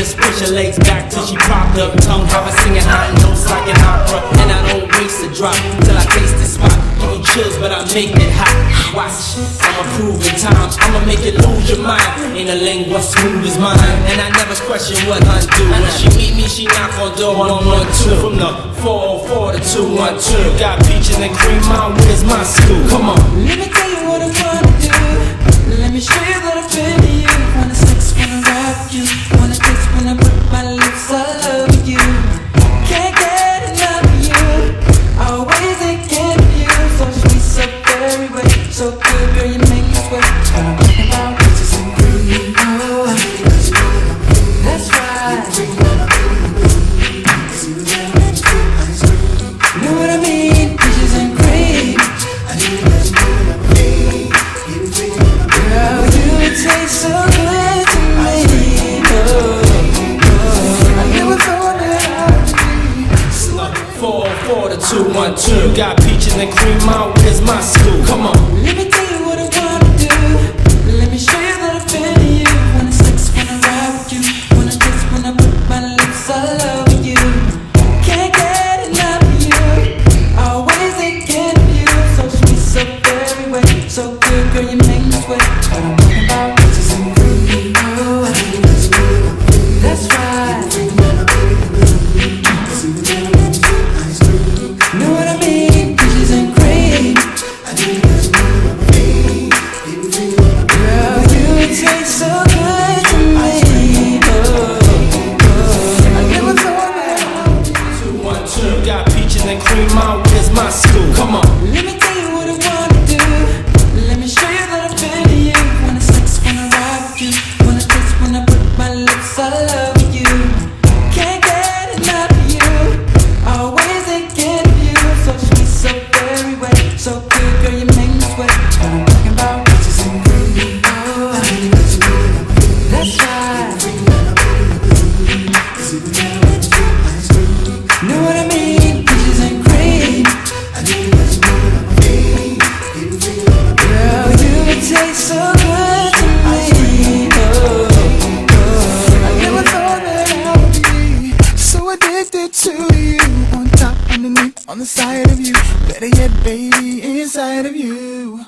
just push her legs back till she propped up. Tongue hover, singing high notes like an opera. And I don't waste a drop till I taste the spot. Give you chills, but I make it hot. Watch, I'ma prove in time. I'ma make it lose your mind. Ain't a lingua smooth as mine. And I never question what I do. When she meet me, she knock on door 112. From the 404 to 212. Got peaches and cream, my where's my school? Come on. Let me tell you what I wanna do. Let me show you what I feel to you. Wanna sex, wanna rock you. Wanna kiss when I put my lips all over you. Can't get enough of you. Always thinking of you. So sweet, so very wet, so good, girl, you make me sweat. I'm talking about peaches and cream. Oh, that's right. You know what I mean? Peaches and cream. Girl, you taste so good to me. I never thought it out. 404 to 212. You got peaches and cream, my where's my school? Come on. Let me tell you what I wanna do. Let me show you that I feel to you. Wanna sex, wanna rock you. Wanna kiss when I put my lips all over you. Can't get enough of you. Always thinking of you. So sweet, so very wet, so good, girl, you make me sweat. I'm talking about peaches and cream. Oh, that's right. Know what I mean? Peaches and cream. Girl, you taste so good to me. I never thought that I would. 212. Got peaches and cream. My where's my school? Come on. Let me tell you what I wanna do. Let me show you that I feel to you. Wanna sex, wanna rock you. Wanna kiss when I put my lips all over you. Can't get enough of you. Always thinking of you. So sweet, so very wet, so good, girl, you make me sweat. I'm talking about peaches and cream. Oh, that's right. Know what I mean? Peaches and cream. Girl, you taste so good to me. I never thought that I would be so addicted to you. On top, underneath, on the side of you. Better yet, baby, inside of you.